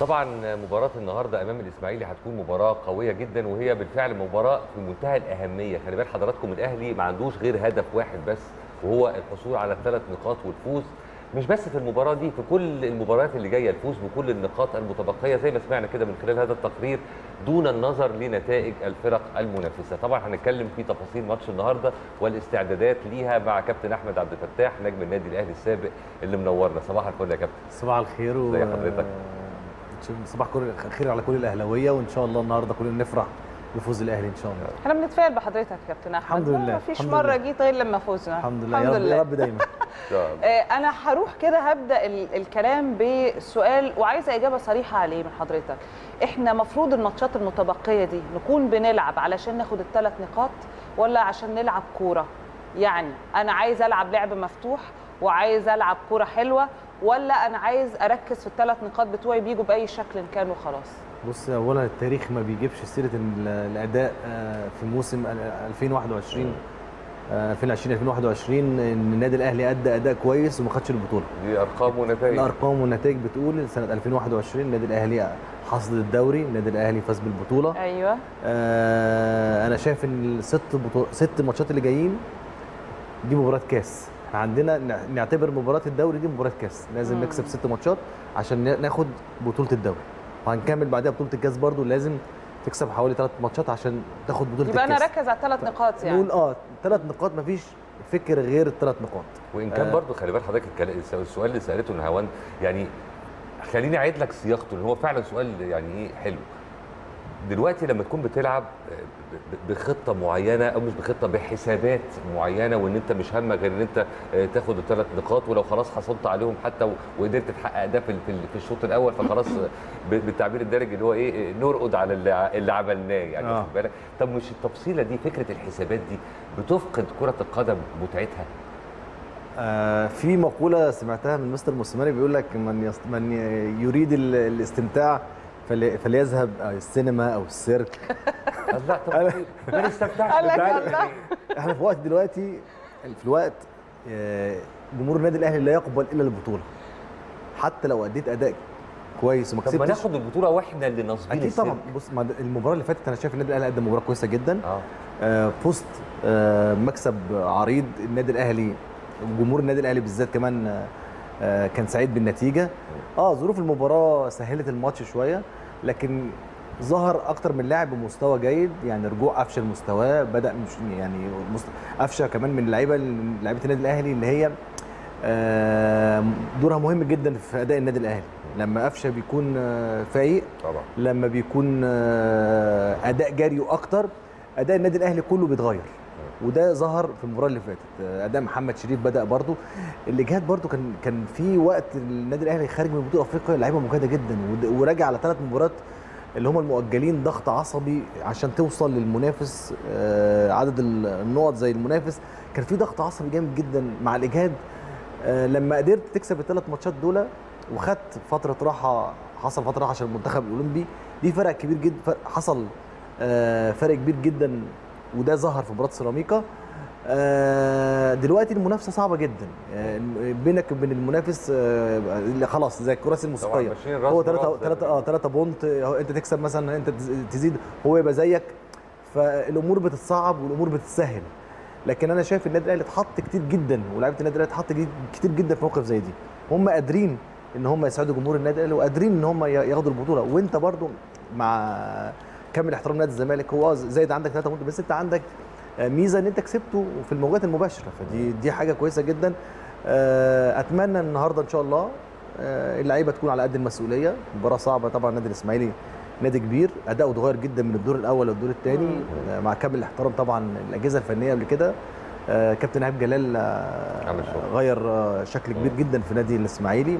طبعا مباراة النهارده امام الاسماعيلي هتكون مباراة قوية جدا، وهي بالفعل مباراة في منتهى الأهمية. خلي بال حضراتكم الأهلي ما عندوش غير هدف واحد بس، وهو الحصول على الثلاث نقاط والفوز، مش بس في المباراة دي، في كل المباريات اللي جاية الفوز بكل النقاط المتبقية زي ما سمعنا كده من خلال هذا التقرير، دون النظر لنتائج الفرق المنافسة. طبعا هنتكلم في تفاصيل ماتش النهاردة والاستعدادات ليها مع كابتن أحمد عبد الفتاح نجم النادي الأهلي السابق اللي منورنا. صباح الفل يا كابتن. صباح الخير. ازي حضرتك؟ صباح الخير على كل الأهلاوية، وإن شاء الله النهاردة كلنا نفرح بفوز الاهلي ان شاء الله. احنا بنتفائل بحضرتك يا كابتن احمد. الحمد لله، مفيش مره جيت غير لما فوزنا. الحمد لله، الحمد لله يا رب دايما. انا هروح كده هبدا الكلام بسؤال وعايزه اجابه صريحه عليه من حضرتك. احنا مفروض الماتشات المتبقيه دي نكون بنلعب علشان ناخد الثلاث نقاط، ولا عشان نلعب كوره؟ يعني انا عايز العب لعب مفتوح وعايز العب كوره حلوه، ولا انا عايز اركز في الثلاث نقاط بتوعي بيجوا باي شكل كان وخلاص؟ بص، اولا التاريخ ما بيجيبش سيره الاداء في موسم 2021 ان النادي الاهلي ادى اداء كويس وما خدش البطوله. دي ارقام ونتائج. الارقام والنتائج بتقول سنه 2021 النادي الاهلي حصد الدوري، النادي الاهلي فاز بالبطوله. ايوه. انا شايف ان ست ماتشات اللي جايين دي مباراه كاس. احنا عندنا نعتبر مباراه الدوري دي مباراه كاس، لازم نكسب ست ماتشات عشان ناخد بطوله الدوري، وهنكمل بعدها بطوله الكاس برضو لازم تكسب حوالي 3 ماتشات عشان تاخد بطوله الكاس. يبقى انا اركز على ال3 نقاط يعني. نقول 3 نقاط، مفيش فكر غير ال3 نقاط. وان كان برضو خلي بال حضرتك السؤال اللي سالته الهوان، يعني خليني اعيد لك صياغته اللي هو فعلا سؤال يعني ايه حلو. دلوقتي لما تكون بتلعب بخطه معينه او مش بخطه، بحسابات معينه، وان انت مش همك غير ان انت تاخد ال3 نقاط، ولو خلاص حصلت عليهم حتى وقدرت تحقق ده في الشوط الاول فخلاص بالتعبير الدارج اللي هو ايه، نرقد على اللي عملناه يعني. واخد بالك؟ طب مش التفصيله دي، فكره الحسابات دي بتفقد كره القدم متعتها؟ في مقوله سمعتها من مستر موسيماني بيقول لك من يريد الاستمتاع فليذهب السينما او السيرك. لا طبعا ما نستمتعش. احنا في وقت دلوقتي، في وقت جمهور النادي الاهلي لا يقبل الا البطوله، حتى لو اديت اداء كويس وما كسبتش. طب ما ناخد البطوله واحنا اللي ناصبين السيرك. طبعا بص، المباراه اللي فاتت انا شايف النادي الاهلي قدم مباراه كويسه جدا، فوزت مكسب عريض. النادي الاهلي وجمهور النادي الاهلي بالذات كمان كان سعيد بالنتيجه. ظروف المباراه سهلت الماتش شويه، لكن ظهر اكتر من لاعب بمستوى جيد، يعني رجوع قفشه لمستواه، بدا يعني قفشه كمان من لعيبه النادي الاهلي اللي هي دورها مهم جدا في اداء النادي الاهلي. لما قفشه بيكون فايق طبعا، لما بيكون اداء جري اكتر، اداء النادي الاهلي كله بيتغير، وده ظهر في المباراه اللي فاتت. اداء محمد شريف بدا برضو، الاجهاد برضو كان في وقت النادي الاهلي خارج من بطوله افريقيا لعيبه مجهده جدا، وراجع على 3 مباريات اللي هم المؤجلين، ضغط عصبي عشان توصل للمنافس عدد النقط زي المنافس. كان في ضغط عصبي جامد جدا مع الاجهاد. لما قدرت تكسب ال3 ماتشات دول وخدت فتره راحه، حصل فتره راحه عشان المنتخب الاولمبي، دي فرق كبير جدا، حصل فرق كبير جدا، وده ظهر في مباراه سيراميكا. دلوقتي المنافسه صعبه جدا، بينك وبين المنافس اللي خلاص زي الكراسي الموسيقيه، هو 3 بونت، انت تكسب مثلا، انت تزيد، هو يبقى زيك، فالامور بتتصعب والامور بتتسهل. لكن انا شايف النادي الاهلي اتحط كتير جدا، ولاعيبه النادي الاهلي اتحط كتير جدا في موقف زي دي. هم قادرين ان هم يساعدوا جمهور النادي الاهلي، وقادرين ان هم ياخدوا البطوله. وانت برضو مع كامل احترام نادي الزمالك، هو زايد عندك 3 بونت، بس انت عندك ميزه ان انت كسبته في المواجهات المباشره، فدي حاجه كويسه جدا. اتمنى النهارده ان شاء الله اللعيبه تكون على قد المسؤوليه. مباراه صعبه طبعا، نادي الاسماعيلي نادي كبير، اداؤه اتغير جدا من الدور الاول للدور الثاني، مع كامل الاحترام طبعا الاجهزه الفنيه. قبل كده كابتن أيهاب جلال غير شكل كبير جدا في نادي الاسماعيلي،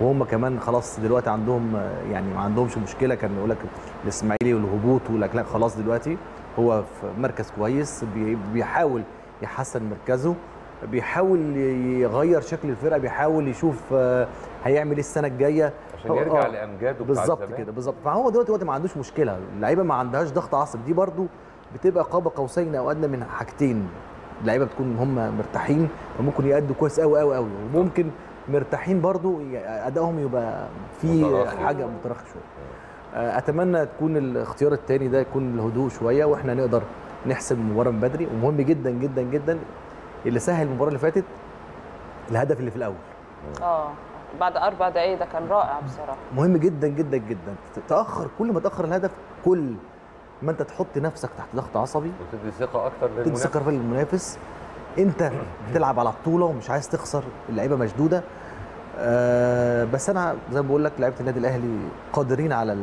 وهم كمان خلاص دلوقتي عندهم يعني ما عندهمش مشكله. كان بيقول لك الاسماعيلي والهبوط، لا خلاص دلوقتي هو في مركز كويس، بيحاول يحسن مركزه، بيحاول يغير شكل الفرقه، بيحاول يشوف هيعمل ايه السنه الجايه عشان يرجع لامجاده. بالظبط كده، بالظبط. فهو دلوقتي ما عندوش مشكله، اللعيبه ما عندهاش ضغط عصبي. دي برضو بتبقى قاب قوسين او ادنى من حاجتين، اللعيبه بتكون هم مرتاحين، فممكن يأدوا كويس قوي قوي قوي، وممكن مرتاحين برضو ادائهم يبقى في حاجه متراخيه شويه. اتمنى تكون الاختيار الثاني ده يكون الهدوء شويه واحنا نقدر نحسم المباراه من بدري. ومهم جدا جدا جدا اللي سهل المباراه اللي فاتت الهدف اللي في الاول بعد 4 دقائق ده كان رائع بصراحه. مهم جدا جدا جدا تاخر، كل ما تاخر الهدف كل ما انت تحط نفسك تحت ضغط عصبي وتدي ثقه اكتر للمنافس، تدي ثقه للمنافس. انت بتلعب على الطوله ومش عايز تخسر، اللعيبه مشدوده. بس انا زي ما بقول لك لعيبه النادي الاهلي قادرين على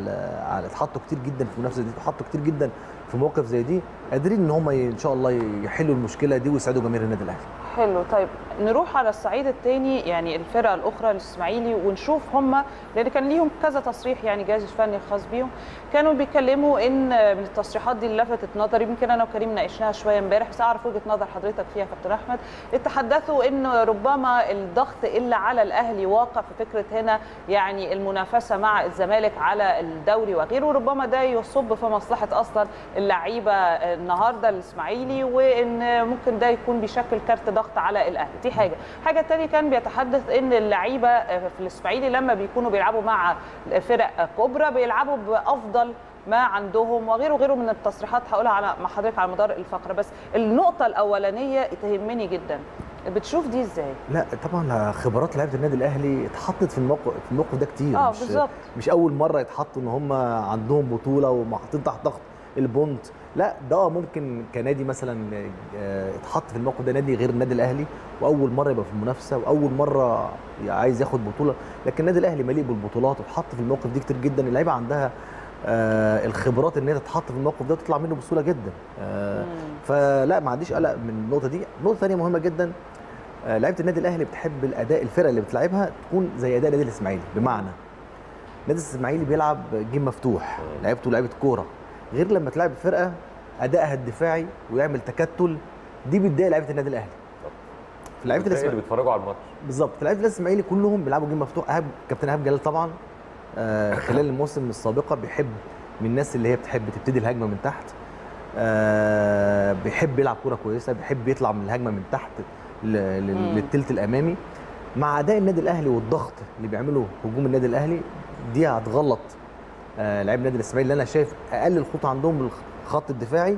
اتحطوا كتير جدا في المنافسه دي، اتحطوا كتير جدا في مواقف زي دي، قادرين ان هم ان شاء الله يحلوا المشكله دي ويساعدوا جماهير النادي الاهلي. حلو، طيب نروح على الصعيد الثاني يعني الفرقه الاخرى الاسماعيلي ونشوف هم، لان كان ليهم كذا تصريح يعني جهاز فني خاص بيهم كانوا بيتكلموا ان من التصريحات دي اللي لفتت نظري، يمكن انا وكريم ناقشناها شويه امبارح بس اعرف وجهه نظر حضرتك فيها يا كابتن احمد. اتحدثوا ان ربما الضغط اللي على الاهلي واقع في فكره هنا يعني المنافسه مع الزمالك على الدوري وغيره، وربما ده يصب في مصلحه اصلا اللعيبه النهارده الاسماعيلي، وان ممكن ده يكون بيشكل كارت ضغط على الاهلي. دي حاجه ثانيه كان بيتحدث ان اللعيبه في الاسماعيلي لما بيكونوا بيلعبوا مع فرق كبرى بيلعبوا بافضل ما عندهم وغيره وغيره من التصريحات. هقولها على مع حضرتك على مدار الفقره، بس النقطه الاولانيه تهمني جدا، بتشوف دي ازاي؟ لا طبعا خبرات لعيبه النادي الاهلي اتحطت في الموقف ده كتير، مش اول مره يتحطوا ان هم عندهم بطوله ومحطوطين تحت ضغط البونت. لا ده ممكن كنادي مثلا اتحط في الموقف ده نادي غير النادي الاهلي، واول مره يبقى في المنافسه واول مره عايز ياخد بطوله، لكن النادي الاهلي مليء بالبطولات واتحط في الموقف دي كتير جدا. اللعيبه عندها الخبرات ان هي تتحط في الموقف ده وتطلع منه بسهوله جدا. فلا ما عنديش قلق من النقطه دي. نقطه ثانيه مهمه جدا، لعيبه النادي الاهلي بتحب الاداء الفرقه اللي بتلعبها تكون زي اداء النادي الاسماعيلي، بمعنى النادي الاسماعيلي بيلعب جيم مفتوح، لعيبته لعيبه كوره، غير لما تلعب فرقه ادائها الدفاعي ويعمل تكتل، دي بتضايق لعيبه النادي الاهلي. في لعيبه الاسماعيلي اللي بيتفرجوا على الماتش بالظبط، في لعيبه الاسماعيلي كلهم بيلعبوا جيم مفتوح. كابتن ايهاب جلال طبعا خلال الموسم السابقه بيحب من الناس اللي هي بتحب تبتدي الهجمه من تحت، بيحب يلعب كوره كويسه، بيحب يطلع من الهجمه من تحت للثلث الامامي. مع اداء النادي الاهلي والضغط اللي بيعمله هجوم النادي الاهلي دي هتغلط لعيب النادي الاسماعيلي، اللي انا شايف اقل الخطوط عندهم الخط الدفاعي.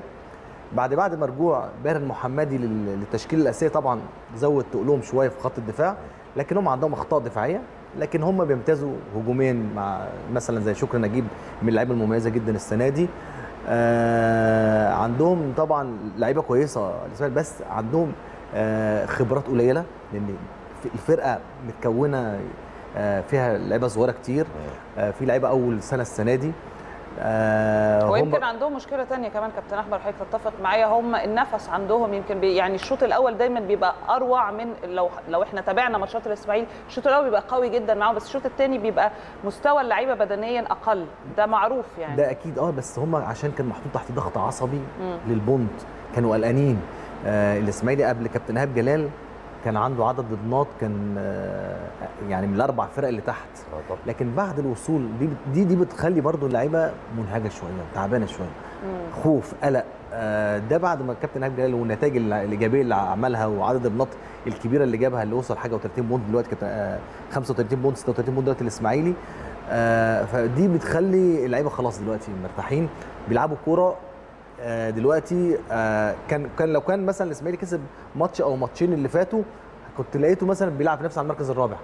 بعد ما رجوع بارن محمدي للتشكيل الاساسي طبعا زود تقولهم شويه في خط الدفاع، لكن هم عندهم اخطاء دفاعيه، لكن هم بيمتازوا هجوميا مع مثلا زي شكري نجيب من اللعيبه المميزه جدا السنه دي. عندهم طبعا لعيبه كويسه بس عندهم خبرات قليله، لان الفرقه متكونه فيها لعيبه صغيره كتير، في لعيبه اول سنه السنه دي. ويمكن عندهم مشكله ثانيه كمان كابتن احمد حضرتك تتفق معايا، هم النفس عندهم يمكن يعني الشوط الاول دايما بيبقى اروع من لو احنا تابعنا ماتشات الاسماعيلي، الشوط الاول بيبقى قوي جدا معاهم، بس الشوط الثاني بيبقى مستوى اللعيبه بدنيا اقل، ده معروف يعني ده اكيد. بس هم عشان كان محطوط تحت ضغط عصبي للبونت كانوا قلقانين. الاسماعيلي قبل كابتن ايهاب جلال كان عنده عدد ضدنات كان يعني من الاربع فرق اللي تحت، لكن بعد الوصول دي بتخلي برضو اللعيبه منهجه شويه، تعبانه شويه، خوف، قلق. ده بعد ما الكابتن ايهاب جلال والنتائج الايجابيه اللي عملها وعدد النقط الكبيره اللي جابها اللي وصل حاجه و30 بونت دلوقتي، كانت 35 بونت 36 بونت دلوقتي الاسماعيلي. فدي بتخلي اللعيبه خلاص دلوقتي مرتاحين بيلعبوا كوره دلوقتي. كان لو كان مثلا الاسماعيلي كسب ماتش او ماتشين اللي فاتوا كنت لقيته مثلا بيلعب نفسه على المركز الرابع،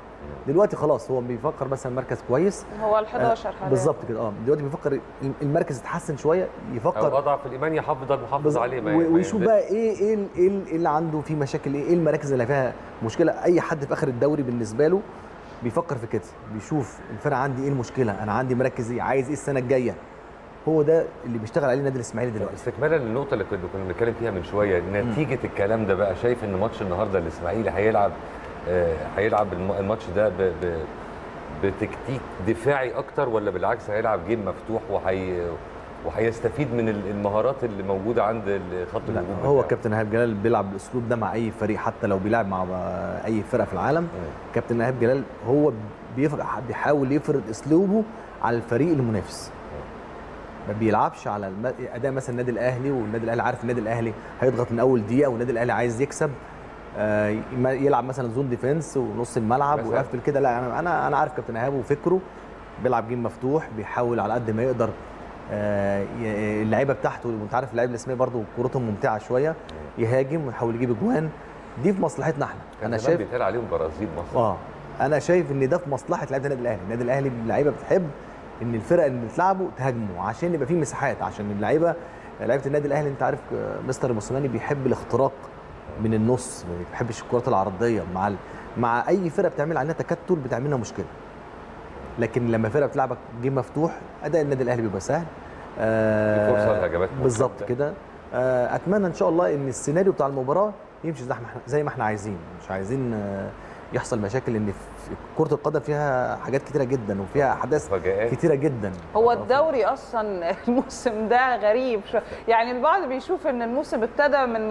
دلوقتي خلاص هو بيفكر مثلا مركز كويس، هو ال11 حاليا بالظبط كده. دلوقتي بيفكر المركز يتحسن شويه، يفكر او اضعف الايمان يفضل محافظ عليه بقى، ويشوف بقى ايه اللي عنده فيه مشاكل، ايه المراكز اللي فيها مشكله. اي حد في اخر الدوري بالنسبه له بيفكر في كده، بيشوف الفرقه عندي ايه المشكله، انا عندي مركز ايه، عايز ايه السنه الجايه، هو ده اللي بيشتغل عليه النادي الاسماعيلي دلوقتي. استكمالا للنقطه اللي كنا بنتكلم فيها من شويه، نتيجه الكلام ده بقى شايف ان ماتش النهارده الاسماعيلي هيلعب الماتش ده بتكتيك دفاعي اكتر، ولا بالعكس هيلعب جيم مفتوح وهيستفيد من المهارات اللي موجوده عند خط الهجوم؟ هو كابتن ايهاب جلال بيلعب بالاسلوب ده مع اي فريق، حتى لو بيلعب مع اي فرقه في العالم. كابتن ايهاب جلال هو بيحاول يفرض اسلوبه على الفريق المنافس، ما بيلعبش على اداء مثلا النادي الاهلي، والنادي الاهلي عارف النادي الاهلي هيضغط من اول دقيقه والنادي الاهلي عايز يكسب. يلعب مثلا زون ديفنس ونص الملعب ويقفل كده. لا انا عارف كابتن ايهاب وفكره، بيلعب جيم مفتوح، بيحاول على قد ما يقدر اللعيبه بتاعته، وانت عارف اللعيبه الاسميه برضو كورتهم ممتعه شويه، يهاجم ويحاول يجيب اجوان. دي في مصلحتنا احنا، انا شايف بيتقال عليهم برازيل مصر. انا شايف ان ده في مصلحه لعيبه النادي الاهلي. النادي الاهلي اللعيبه بتحب ان الفرق اللي بتلعبه تهاجمه عشان يبقى فيه مساحات، عشان اللعيبه لعيبه النادي الاهلي انت عارف مستر موسيماني بيحب الاختراق من النص، ما بيحبش الكرات العرضيه. مع اي فرقه بتعمل عليها تكتل بتعملنا مشكله، لكن لما فرقه بتلعبك جيم مفتوح اداء النادي الاهلي بيبقى سهل. فرصه الهجمات بالظبط كده. اتمنى ان شاء الله ان السيناريو بتاع المباراه يمشي زي ما احنا عايزين، مش عايزين يحصل مشاكل، لان كره القدم فيها حاجات كتيره جدا وفيها احداث كتيره جدا. هو الدوري اصلا الموسم ده غريب يعني البعض بيشوف ان الموسم ابتدى من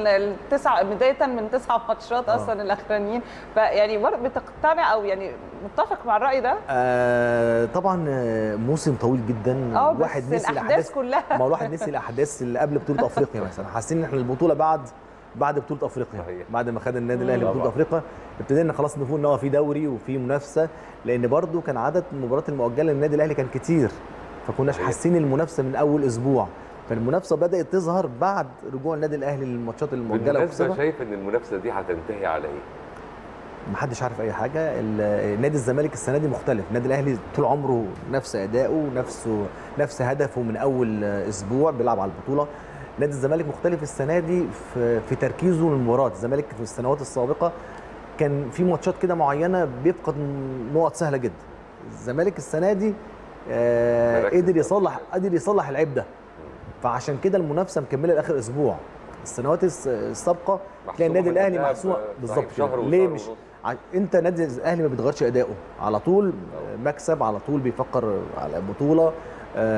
بدايه من 9 ماتشات اصلا الاخرانيين، فيعني بتقتنع او يعني متفق مع الراي ده؟ طبعا موسم طويل جدا. الواحد نسي الاحداث كلها. ما الواحد نسي الاحداث اللي قبل بطوله افريقيا مثلا، حاسين ان احنا البطوله بعد بطوله افريقيا صحيح. بعد ما خد النادي الاهلي بطوله افريقيا ابتدينا خلاص نفوق ان هو في دوري وفي منافسه، لان برضو كان عدد المباريات المؤجله للنادي الاهلي كان كتير، فكناش حاسين المنافسه من اول اسبوع. فالمنافسه بدات تظهر بعد رجوع النادي الاهلي للماتشات المؤجله. انا شايف ان المنافسه دي هتنتهي على ايه؟ محدش عارف اي حاجه. نادي الزمالك السنه دي مختلف، النادي الاهلي طول عمره نفس اداؤه نفس هدفه من اول اسبوع بيلعب على البطوله. نادي الزمالك مختلف السنه دي في تركيزه للمباراه. الزمالك في السنوات السابقه كان في ماتشات كده معينه بيفقد نقط سهله جدا. الزمالك السنه دي قدر يصلح العيب ده، فعشان كده المنافسه مكمله لاخر اسبوع. السنوات السابقه تلاقي النادي الاهلي محسوم بالظبط. ليه مش انت النادي الاهلي ما بيتغيرش اداؤه على طول مكسب، على طول بيفكر على البطوله،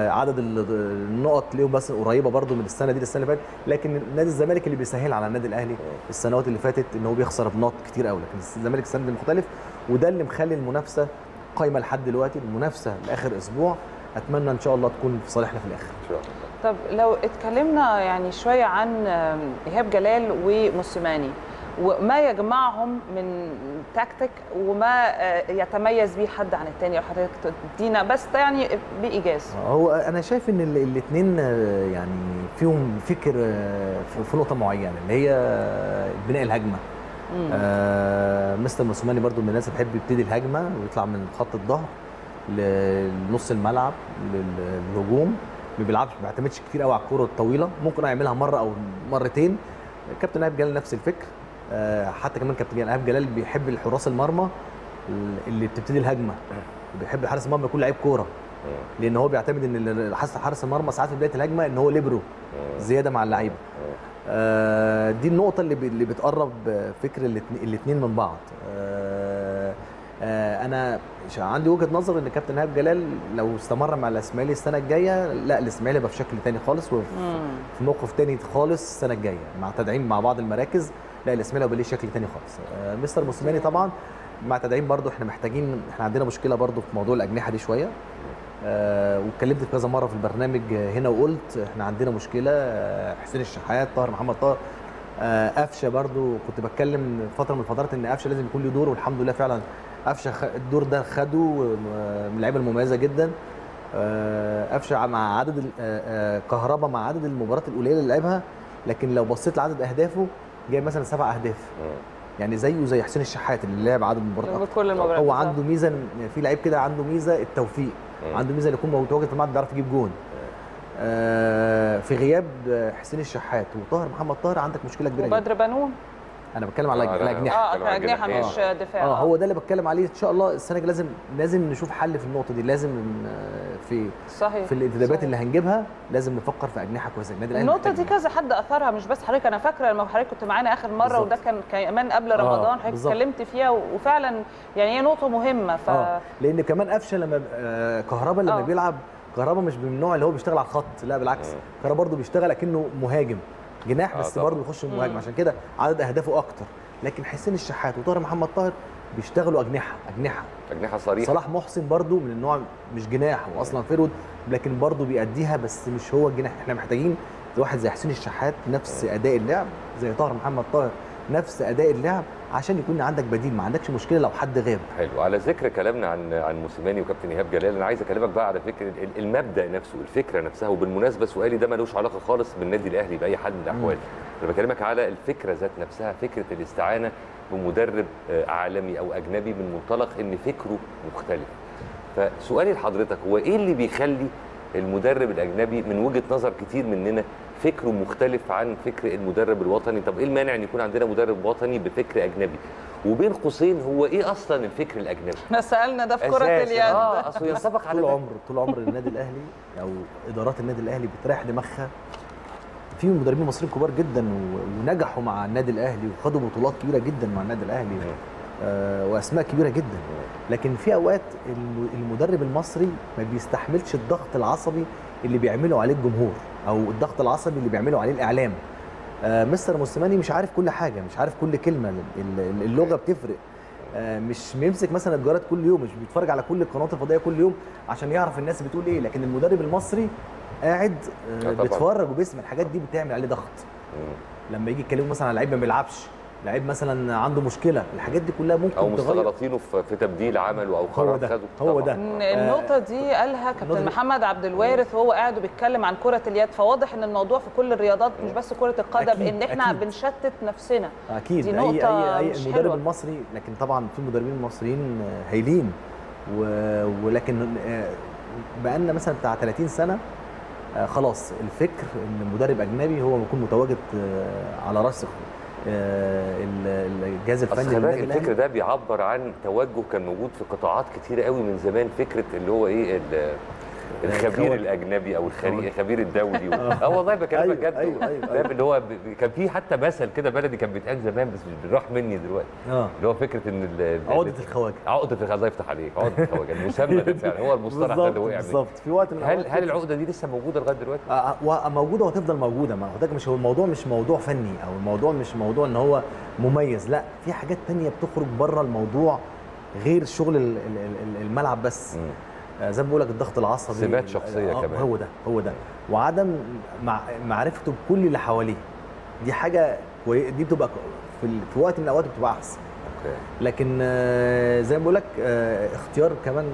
عدد النقط ليه بس قريبه برضو من السنه دي للسنه اللي فاتت. لكن نادي الزمالك اللي بيسهل على النادي الاهلي السنوات اللي فاتت ان هو بيخسر بنقط كتير قوي، لكن الزمالك السنه دي مختلف، وده اللي مخلي المنافسه قايمه لحد دلوقتي، المنافسه لاخر اسبوع. اتمنى ان شاء الله تكون في صالحنا في الاخر ان شاء الله. طب لو اتكلمنا يعني شويه عن ايهاب جلال وموسيماني وما يجمعهم من تكتيك وما يتميز بيه حد عن الثاني، لو حضرتك تدينا بس يعني بايجاز. هو انا شايف ان الاثنين يعني فيهم فكر في نقطه معينه اللي هي بناء الهجمه. مستر موسيماني برضو من الناس اللي بيحب يبتدي الهجمه ويطلع من خط الظهر لنص الملعب للهجوم، ما بيلعبش، ما بيعتمدش كتير قوي على الكره الطويله، ممكن يعملها مره او مرتين. كابتن ايهاب جلال نفس الفكر، حتى كمان كابتن ايهاب جلال بيحب الحراس المرمى اللي بتبتدي الهجمه، بيحب حارس المرمى يكون لعيب كوره، لان هو بيعتمد ان حارس المرمى ساعات في بدايه الهجمه ان هو ليبرو زياده مع اللعيبه. دي النقطه اللي بتقرب فكر الاثنين من بعض. انا عندي وجهه نظر ان كابتن ايهاب جلال لو استمر مع الاسماعيلي السنه الجايه، لا الاسماعيلي هيبقى في شكل ثاني خالص وفي موقف ثاني خالص السنه الجايه مع تدعيم مع بعض المراكز. لا الاسماعيلي هيبقى ليه شكل ثاني خالص. مستر موسيماني طبعا مع تدعيم برضه احنا محتاجين، احنا عندنا مشكله برضه في موضوع الاجنحه دي شويه، واتكلمت في كذا مره في البرنامج هنا وقلت احنا عندنا مشكله. حسين الشحات، طاهر محمد طاهر، قفشه برضه كنت بتكلم فتره من الفترات ان قفشه لازم يكون له دور، والحمد لله فعلا قفشه الدور ده خده من اللعيبه المميزه جدا. قفشه مع عدد كهربا مع عدد المباريات القليله اللي لعبها، لكن لو بصيت لعدد اهدافه جايب مثلا 7 اهداف يعني زيه زي حسين الشحات اللي لعب عدد مباريات. هو عنده ميزه، في لعيب كده عنده ميزه التوفيق، عنده ميزه اللي يكون متواجد في الملعب بيعرف يجيب جون. في غياب حسين الشحات وطاهر محمد طاهر عندك مشكله كبيره جدا. وبدر بنون انا بتكلم على الاجنحه. اجنحه مش دفاع. هو ده اللي بتكلم عليه. ان شاء الله السنه لازم نشوف حل في النقطه دي، لازم في الانتدابات اللي هنجيبها لازم نفكر في اجنحه كويسه. النقطه دي كذا حد اثرها، مش بس حضرتك. انا فاكره لما حضرتك كنت معانا اخر مره بالزبط. وده كان كمان قبل رمضان حضرتك اتكلمت فيها، وفعلا يعني هي نقطه مهمه. لان كمان قفشه لما كهربا لما بيلعب، كهربا مش من النوع اللي هو بيشتغل على الخط، لا بالعكس كهربا برضه بيشتغل اكنه مهاجم جناح، بس برضه يخش المهاجم، عشان كده عدد اهدافه اكتر. لكن حسين الشحات وطاهر محمد طاهر بيشتغلوا اجنحه صريحه. صلاح محسن برضه من النوع مش جناح، هو اصلا فيرود، لكن برضه بيأديها بس مش هو الجناح. احنا محتاجين واحد زي حسين الشحات نفس اداء اللعب، زي طاهر محمد طاهر نفس اداء اللعب عشان يكون عندك بديل، ما عندكش مشكله لو حد غاب. حلو. على ذكر كلامنا عن موسيماني وكابتن ايهاب جلال، انا عايز اكلمك بقى على فكره المبدا نفسه، الفكره نفسها. وبالمناسبه سؤالي ده ملوش علاقه خالص بالنادي الاهلي باي حد من الاحوال، انا بكلمك على الفكره ذات نفسها، فكره الاستعانه بمدرب عالمي او اجنبي من منطلق ان فكره مختلف. فسؤالي لحضرتك هو ايه اللي بيخلي المدرب الاجنبي من وجهه نظر كتير مننا فكره مختلف عن فكر المدرب الوطني؟ طب ايه المانع ان يكون عندنا مدرب وطني بفكر اجنبي؟ وبين قوسين هو ايه اصلا الفكر الاجنبي؟ احنا سالنا ده في كره اليد. اصل ينطبق على طول عمر النادي الاهلي او ادارات النادي الاهلي بتريح دماغها. في مدربين مصريين كبار جدا ونجحوا مع النادي الاهلي وخدوا بطولات كبيره جدا مع النادي الاهلي واسماء كبيره جدا، لكن في اوقات المدرب المصري ما بيستحملش الضغط العصبي اللي بيعملوا عليه الجمهور او الضغط العصبي اللي بيعملوا عليه الاعلام. مستر موسيماني مش عارف كل حاجه، مش عارف كل كلمه، اللغه بتفرق، مش بيمسك مثلا الجرائد كل يوم، مش بيتفرج على كل القنوات الفضائيه كل يوم عشان يعرف الناس بتقول ايه. لكن المدرب المصري قاعد بيتفرج وبيسمع الحاجات دي، بتعمل عليه ضغط. لما يجي يتكلموا مثلا على لعيب ما بيلعبش، لعيب مثلا عنده مشكله، الحاجات دي كلها ممكن تغير، او مستغلطينه في تبديل عمله او قرار خده. هو ده النقطه دي قالها كابتن محمد عبد الوارث وهو قاعد وبيتكلم عن كره اليد. فواضح ان الموضوع في كل الرياضات مش بس كره القدم، أكيد ان احنا بنشتت نفسنا. اكيد دي نقطه أي المدرب المصري. لكن طبعا في مدربين مصريين هايلين، ولكن بقى لنا مثلا بتاع 30 سنه خلاص الفكر ان مدرب اجنبي هو بيكون متواجد على راسه الجهاز الفني. الفكر ده بيعبر عن توجه كان موجود في قطاعات كتيره قوي من زمان، فكره اللي هو ايه الخبير الاجنبي او الخبير الدولي. والله بكلمك بجد. أيوة. اللي هو كان في حتى مثل كده بلدي كان بيتقال زمان بس مش بيروح مني دلوقتي، اللي هو فكره ان عقده الخواجه، الله يفتح عليك، عقده الخواجه المسمى ده فعلا هو المصطلح ده وقع. بالظبط. في وقت من هل العقده دي لسه موجوده لغايه دلوقتي؟ موجوده وهتفضل موجوده. ما حضرتك مش هو الموضوع مش موضوع فني، او الموضوع مش موضوع ان هو مميز، لا، في حاجات ثانيه بتخرج بره الموضوع غير شغل الملعب بس. زي ما بقول لك الضغط العصبي، سمات شخصيه كمان. هو ده وعدم معرفته بكل اللي حواليه، دي حاجه دي بتبقى في وقت من الاوقات بتبقى احسن. لكن زي ما بقول لك اختيار كمان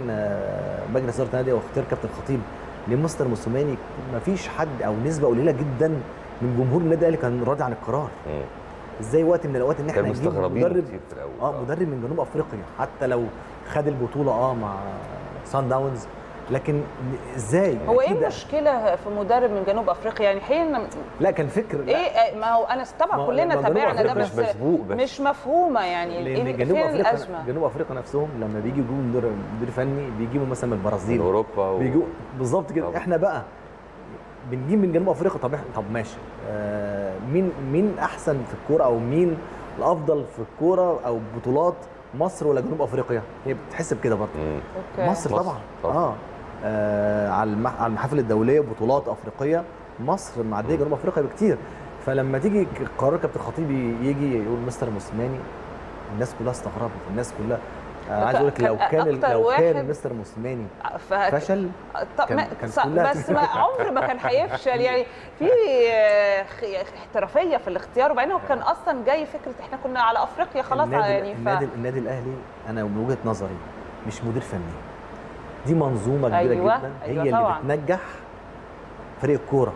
مجلس اداره النادي واختيار كابتن الخطيب لمستر موسيماني، مفيش حد او نسبه قليله جدا من جمهور النادي الاهلي كان راضي عن القرار. ازاي وقت من الاوقات ان احنا نجيب مدرب من جنوب افريقيا حتى لو خد البطوله مع سان داونز، لكن ازاي؟ هو ايه المشكله في مدرب من جنوب افريقيا يعني حين؟ لا كان فكر، لا ايه، ما هو انا طبعا كلنا تابعنا ده بس مش مفهومه يعني ايه الازمه. جنوب افريقيا نفسهم لما بيجي يجيبوا مدير فني بيجيبوا مثلا من البرازيل، من اوروبا بيجوا بالظبط كده. احنا بقى بنجيب من جنوب افريقيا. طب ماشي، مين احسن في الكوره او مين الافضل في الكوره او بطولات، مصر ولا جنوب افريقيا؟ هي بتحسب كده برضه. مصر طبعا. على المحافل الدوليه وبطولات افريقيه مصر معديه جنوب افريقيا بكتير. فلما تيجي قرار كابتن الخطيب يجي يقول مستر موسيماني، الناس كلها استغربت، الناس كلها عايز اقول لك لو كان مستر موسيماني فشل بس ما عمر ما كان هيفشل. يعني في احترافيه في الاختيار، وبعدين هو كان اصلا جاي فكره احنا كنا على افريقيا خلاص. يعني النادي الاهلي انا من وجهه نظري مش مدير فني، دي منظومه كبيره جدا هي طبعاً اللي بتنجح فريق الكوره.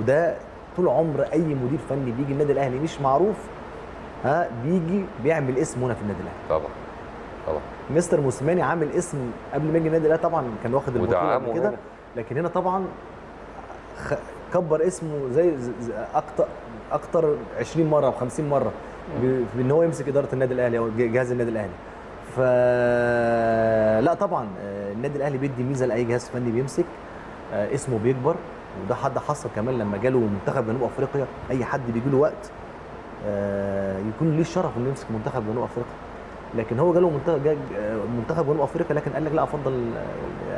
وده طول عمر اي مدير فني بيجي النادي الاهلي مش معروف بيجي بيعمل اسم هنا في النادي الاهلي. طبعا مستر موسيماني عامل اسم قبل ما يجي النادي الاهلي، طبعا كان واخد البطوله كده، لكن هنا طبعا كبر اسمه زي اكتر 20 مره او 50 مره بان هو يمسك اداره النادي الاهلي او جهاز النادي الاهلي. فلا طبعا النادي الاهلي بيدي ميزه لاي جهاز فني بيمسك، اسمه بيكبر. وده حد حصل كمان لما جاله منتخب جنوب افريقيا، اي حد بيجي له وقت يكون ليه الشرف انه يمسك منتخب جنوب افريقيا، لكن هو جاله منتخب جنوب افريقيا، لكن قال لك لا افضل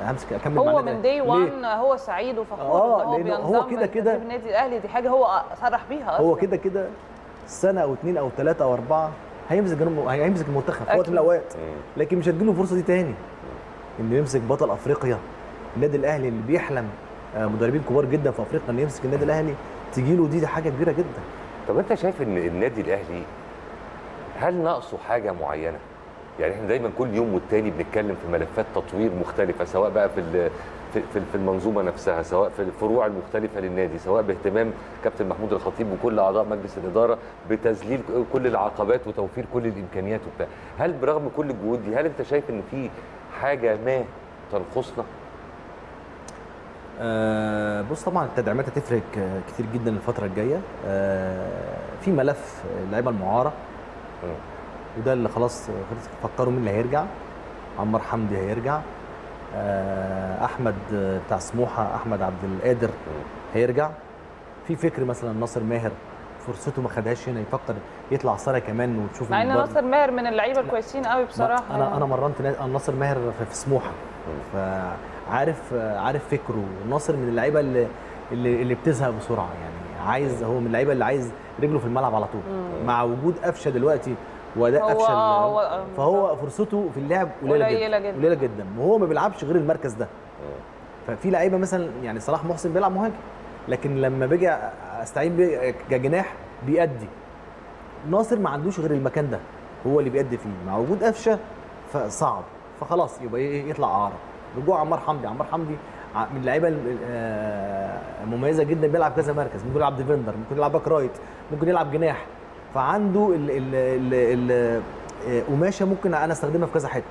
همسك اكمل معاه. هو من داي 1 هو سعيد وفخور ان هو كده النادي الاهلي، دي حاجه هو صرح بيها اصلا. هو كده سنه او 2 او 3 او 4 هيمسك المنتخب في وقت من الاوقات، لكن مش هتجيله الفرصه دي تاني انه يمسك بطل افريقيا. النادي الاهلي اللي بيحلم مدربين كبار جدا في افريقيا انه يمسك النادي الاهلي تجيله دي حاجه كبيره جدا. طب انت شايف ان النادي الاهلي هل ناقصه حاجه معينه؟ يعني احنا دايما كل يوم والتاني بنتكلم في ملفات تطوير مختلفه، سواء بقى في المنظومه نفسها، سواء في الفروع المختلفه للنادي، سواء باهتمام كابتن محمود الخطيب وكل اعضاء مجلس الاداره بتذليل كل العقبات وتوفير كل الامكانيات وبتاع. هل برغم كل الجهود دي هل انت شايف ان في حاجه ما تنقصنا؟ بص طبعا التدعيمات هتفرق كتير جدا الفتره الجايه. في ملف اللعيبه المعاره وده اللي خلاص فكروا مين اللي هيرجع. عمار حمدي هيرجع، احمد بتاع سموحه احمد عبد القادر هيرجع. في فكر مثلا ناصر ماهر فرصته ما خدهاش هنا، يفكر يطلع سنه كمان وتشوف. مع ان ناصر ماهر من اللعيبه الكويسين قوي بصراحه. انا يعني مرنت ناصر ماهر في سموحه، فعارف فكره. ناصر من اللعيبه اللي بتزهق بسرعه، يعني عايز، هو من اللعيبه اللي عايز رجله في الملعب على طول. مع وجود قفشه دلوقتي وده قفشه، فهو فرصته في اللعب قليله جدا وهو ما بيلعبش غير المركز ده. ففي لعيبه مثلا يعني صلاح محسن بيلعب مهاجم، لكن لما باجي استعين بيه كجناح بيأدي. ناصر ما عندوش غير المكان ده هو اللي بيأدي فيه. مع وجود قفشه فصعب، فخلاص يبقى يطلع اعاره. رجوع عمار حمدي، من اللعيبه المميزه جدا، بيلعب كذا مركز، ممكن يلعب ديفندر، ممكن يلعب باك رايت، ممكن يلعب جناح، فعنده القماشه ممكن انا استخدمها في كذا حته.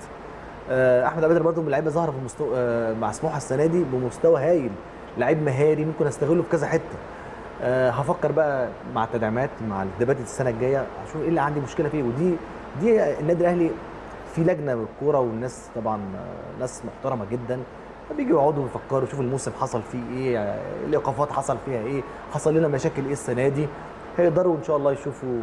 احمد عبد القادر برضه من اللعيبه ظاهره في مع سموحه السنه دي بمستوى هايل، لعيب مهاري ممكن استغله في كذا حته. هفكر بقى مع التدعيمات مع الدبات السنه الجايه، اشوف ايه اللي عندي مشكله فيه. ودي النادي الاهلي في لجنه بالكوره، والناس طبعا ناس محترمه جدا، بيجوا يقعدوا يفكروا يشوفوا الموسم حصل فيه ايه، الايقافات حصل فيها ايه، حصل لنا مشاكل ايه السنه دي. هيقدروا ان شاء الله يشوفوا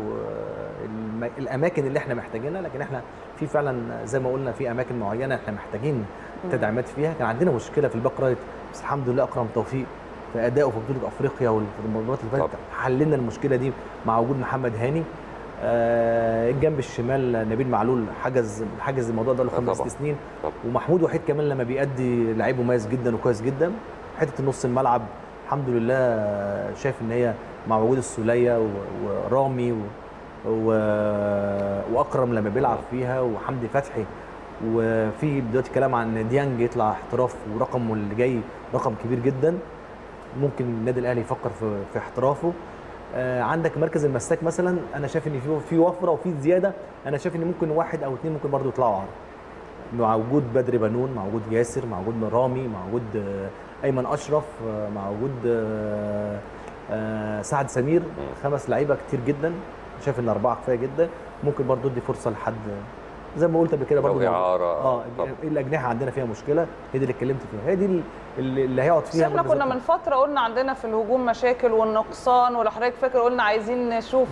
الاماكن اللي احنا محتاجينها. لكن احنا في فعلا زي ما قلنا في اماكن معينه احنا محتاجين تدعيمات فيها. كان عندنا مشكله في الباك رايت، بس الحمد لله اكرم توفيق في ادائه في بطوله افريقيا والمباريات اللي فاتت حللنا المشكله دي مع وجود محمد هاني. الجنب الشمال نبيل معلول حجز الموضوع ده له 5 سنين. ومحمود وحيد كمان لما بيأدي لعيب مميز جدا وكويس جدا. حته نص الملعب الحمد لله شايف ان هي مع وجود السوليه ورامي واكرم لما بيلعب فيها وحمدي فتحي. وفي دلوقتي كلام عن ديانج يطلع احتراف، ورقمه اللي جاي رقم كبير جدا، ممكن النادي الاهلي يفكر في احترافه. عندك مركز المساك مثلا، انا شايف ان في وفره وفي زياده. انا شايف ان ممكن 1 أو 2 ممكن برضو يطلعوا عرض، مع وجود بدر بنون، مع وجود ياسر، مع وجود رامي، مع وجود ايمن اشرف، مع وجود سعد سمير. 5 لعيبه كتير جدا، شايف ان 4 كفايه جدا. ممكن برضو ادي فرصه لحد زي ما قلت قبل كده، برضو الاجنحه عندنا فيها مشكله، هي دي اللي اتكلمت فيها، هي دي اللي هيقعد فيها. احنا كنا من فتره قلنا عندنا في الهجوم مشاكل والنقصان، ولو حضرتك فاكر قلنا عايزين نشوف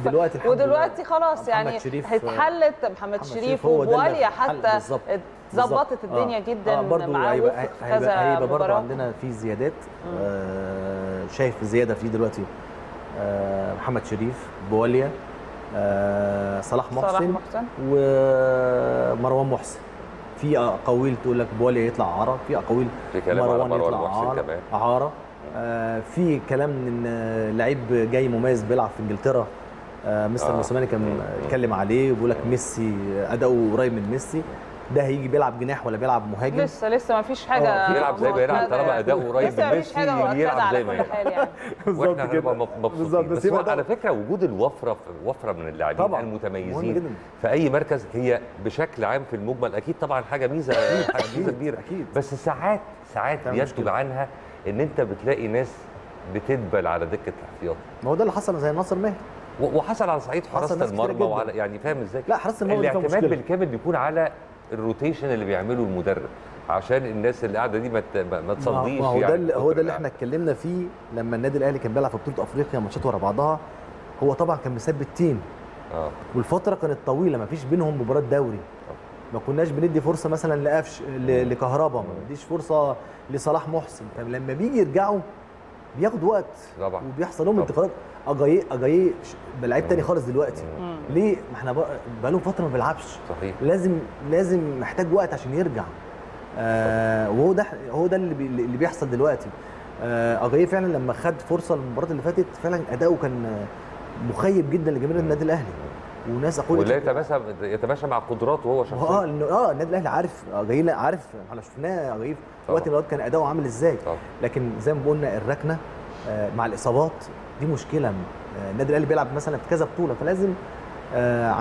ودلوقتي خلاص يعني اتحلت. محمد شريف وبواليا حتى ظبطت الدنيا جدا مع هيبقى برضو عندنا في زيادات. شايف زياده في دلوقتي محمد شريف، بواليا، صلاح محسن ومروان محسن. في اقاويل تقول لك بواليا يطلع عاره، في اقاويل مروان يطلع عاره. في كلام ان لعيب جاي مميز بيلعب في انجلترا، مستر موسيماني كان اتكلم عليه وبيقول لك ميسي، اداؤه قريب من ميسي. ده هيجي بيلعب جناح ولا بيلعب مهاجم؟ لسه ما فيش حاجه. بيلعب زي ما يلعب طالما اداؤه قريب من ميسي، يلعب زي ما يلعب. واحنا هنبقى مبسوطين. بس على فكره وجود وفره من اللاعبين المتميزين في اي مركز هي بشكل عام في المجمل اكيد طبعا حاجه ميزه كبيره اكيد. بس ساعات بينتج عنها ان انت بتلاقي ناس بتدبل على دكه الاحتياط. ما هو ده اللي حصل زي ناصر ماهر، وحصل على صعيد حراسه المرمى، وعلى يعني فاهم ازاي؟ لا حراسه المرمى الاعتماد بالكامل بيكون على الروتيشن اللي بيعمله المدرب عشان الناس اللي قاعده دي ما تصديش. ما هو ده يعني هو ده اللي احنا اتكلمنا فيه لما النادي الاهلي كان بيلعب في بطوله افريقيا ماتشات ورا بعضها. هو طبعا كان مثبت تيم والفتره كانت طويله ما فيش بينهم مباراه دوري. ما كناش بندي فرصه مثلا لقفش لكهربا، ما بنديش فرصه لصلاح محسن. فلما بيجي يرجعوا بياخدوا وقت طبعا وبيحصل لهم انتقالات. اجاييه بلعيب تاني خالص دلوقتي. ليه؟ ما احنا بقالهم فتره ما بيلعبش، لازم محتاج وقت عشان يرجع. وهو ده اللي بيحصل دلوقتي. اجاييه فعلا لما خد فرصه المباراه اللي فاتت فعلا اداؤه كان مخيب جدا لجماهير النادي الاهلي. وناس اقول ولا يتماشى مع قدراته هو شخصيا. النادي الاهلي عارف جاي، عارف احنا شفناه غريب وقت الواد كان اداؤه عامل ازاي. لكن زي ما قلنا الركنه مع الاصابات دي مشكله. النادي الاهلي بيلعب مثلا في كذا بطوله، فلازم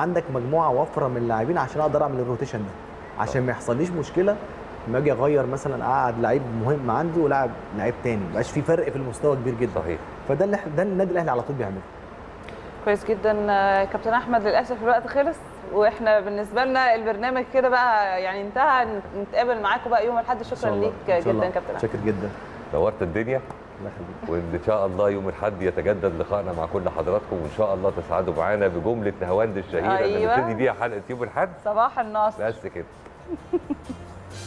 عندك مجموعه وفره من اللاعبين عشان اقدر اعمل الروتيشن ده، عشان ما يحصليش مشكله لما اجي اغير مثلا اقعد لعيب مهم عندي ولاعب لعيب تاني، ما يبقاش في فرق في المستوى كبير جدا. صحيح. فده اللي النادي الاهلي على طول بيعمله. كويس جدا كابتن احمد، للاسف الوقت خلص، واحنا بالنسبه لنا البرنامج كده بقى يعني انتهى. نتقابل معاكم بقى يوم الاحد. شكرا ليك جدا كابتن، شكرا جدا، نورت الدنيا. الله يخليك. وان شاء الله يوم الاحد يتجدد لقائنا مع كل حضراتكم، وان شاء الله تسعدوا معانا بجمله نهاوند الشهيره اللي بنبتدي بيها حلقه يوم الاحد صباح الناصر. بس كده.